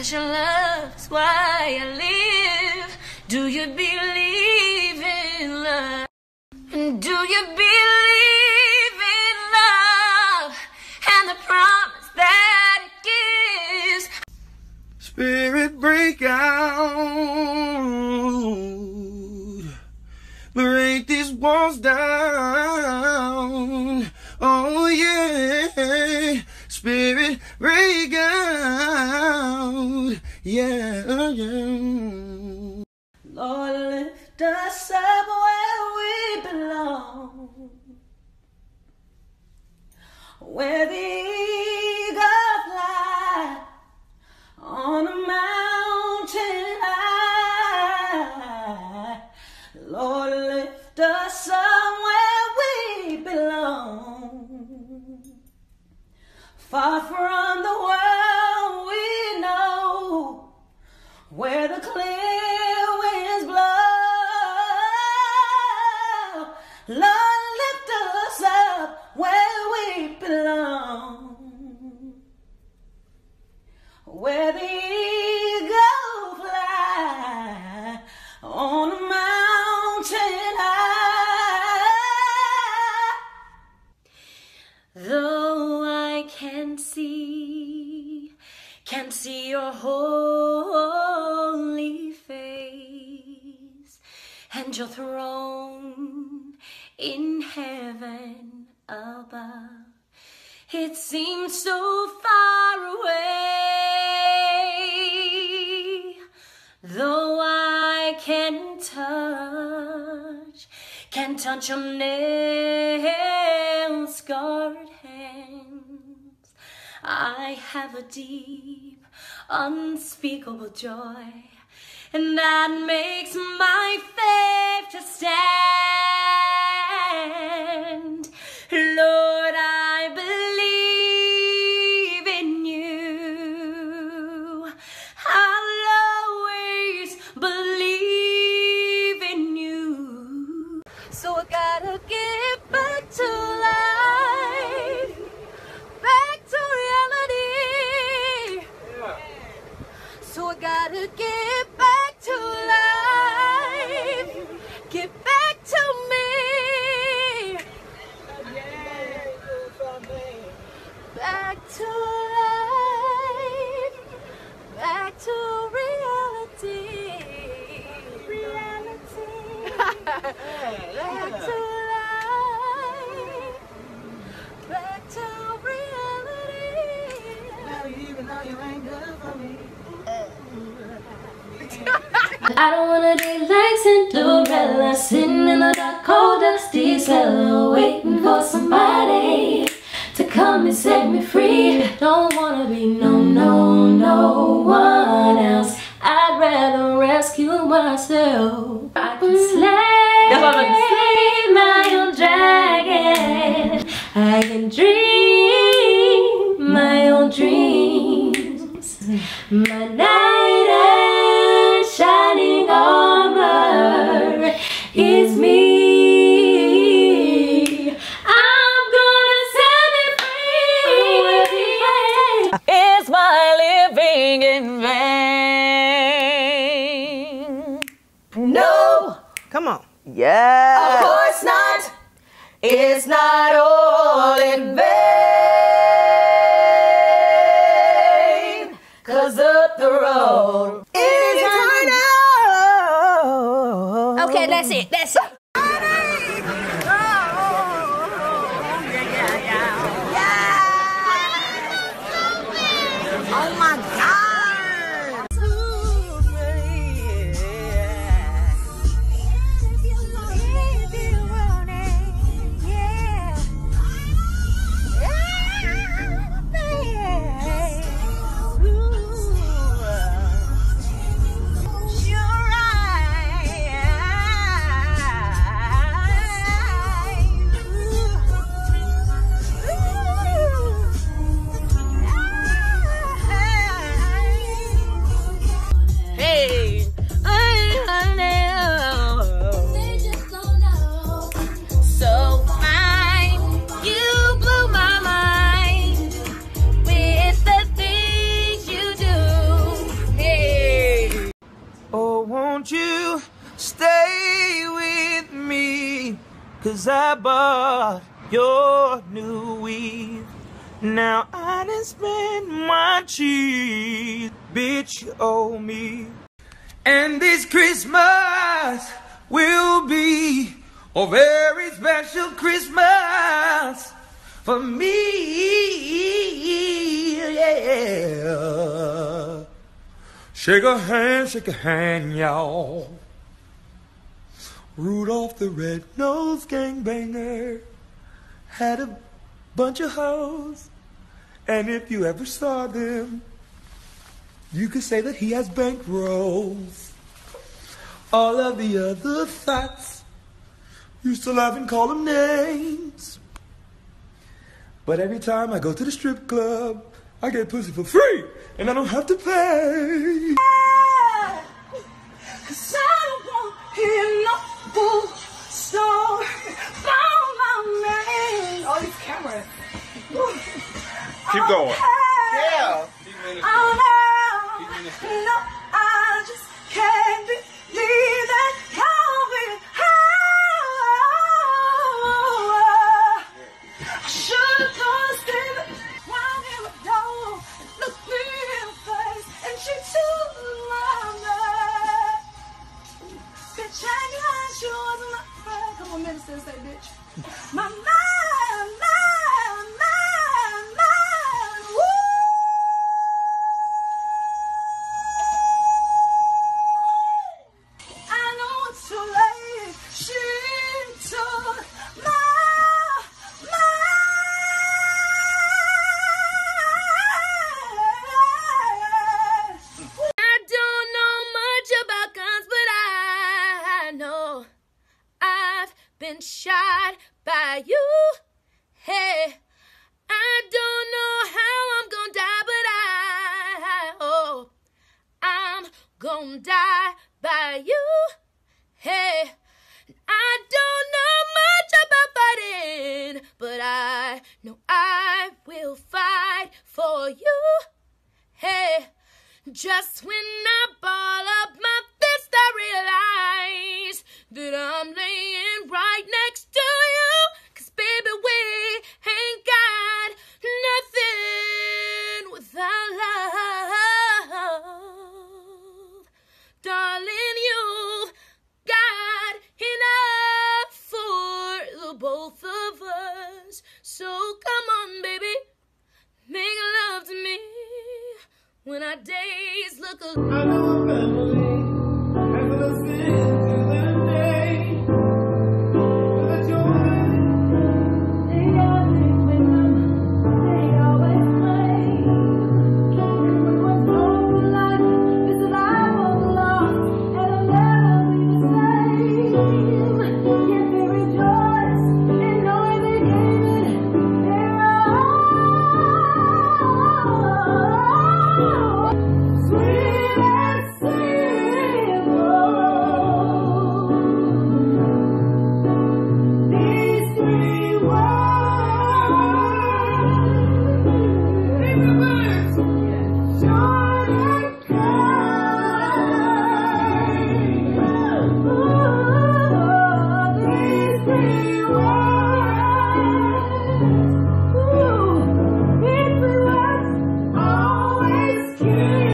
Special love's why I live. Do you believe in love? And do you believe in love and the promise that it gives? Spirit, break out, break these walls down. Oh yeah, Spirit, break out. Yeah, yeah. Lord, lift us up where we belong, where the eagle flies on a mountain high. Lord, lift us up where we belong, far from the world we know, where the clear winds blow. Lord, lift us up where we belong, where the eagle flies on a mountain high. Though I can see your holy face and your throne in heaven above. It seems so far away. Though I can touch your nail-scarred hands, I have a deep, unspeakable joy, and that makes my faith to stand. Lord, I believe in you. I'll always believe in you. So I gotta get back to life, back to reality. Yeah. So I gotta get back to life, get back to me, back to life, back to reality, back to life, back to reality. Now even though you ain't good for me. I don't wanna date like Cinderella, sitting in the dark, cold, dusty cellar, waiting for somebody to come and set me free. Don't wanna be no one else. I'd rather rescue myself. I can slay my own dragon. I can dream my own dreams. My knight in shining armor is me. In vain. No. Come on. Yeah. Of course not. It's not all in vain. 'Cause up the road is eternal. Okay, that's it. That's it. 'Cause I bought your new weave. Now I done spent my cheese. Bitch, you owe me. And this Christmas will be a very special Christmas for me, yeah. Shake a hand, y'all. Rudolph the Red-Nosed Gangbanger had a bunch of hoes, and if you ever saw them, you could say that he has bankrolls. All of the other thoughts used to laugh and call him names. But every time I go to the strip club, I get pussy for free, and I don't have to pay. Cause I don't want him no bullshit. Call my name. Oh, this camera. Keep going. Yeah. No, I just can't believe that you'll be home. I should've gone steady. Why did I go? Look me in the face, and she took my name. Bitch, I got you on my friend. Come on, minute since that bitch. My been shot by you, hey. I don't know how I'm gonna die, but I'm gonna die by you, hey. I don't know much about fighting, but I know I will fight for you, hey. Just when I ball up my fist, I realize that I'm laying right next to you, 'cause baby, we ain't got nothing without love. Darling, you've got enough for the both of us. So come on, baby, make love to me when our days look alike. Sweet.